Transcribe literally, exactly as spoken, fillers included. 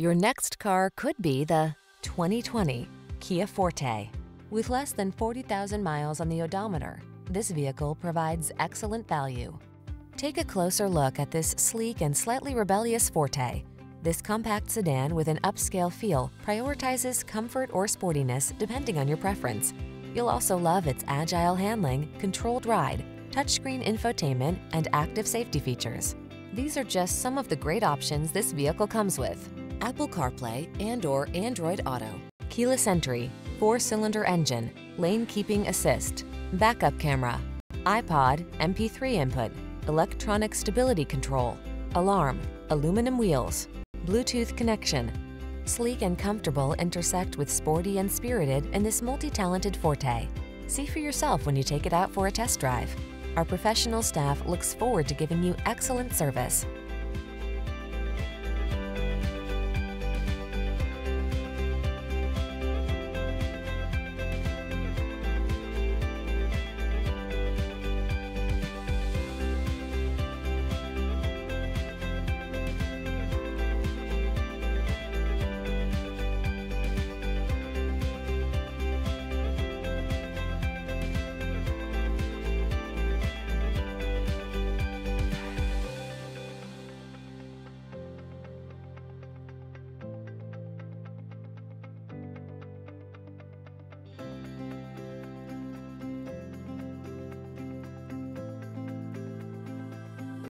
Your next car could be the twenty twenty Kia Forte. With less than forty thousand miles on the odometer, this vehicle provides excellent value. Take a closer look at this sleek and slightly rebellious Forte. This compact sedan with an upscale feel prioritizes comfort or sportiness depending on your preference. You'll also love its agile handling, controlled ride, touchscreen infotainment, and active safety features. These are just some of the great options this vehicle comes with: Apple CarPlay and or Android Auto, keyless entry, four-cylinder engine, lane keeping assist, backup camera, iPod, M P three input, electronic stability control, alarm, aluminum wheels, Bluetooth connection. Sleek and comfortable intersect with sporty and spirited in this multi-talented Forte. See for yourself when you take it out for a test drive. Our professional staff looks forward to giving you excellent service.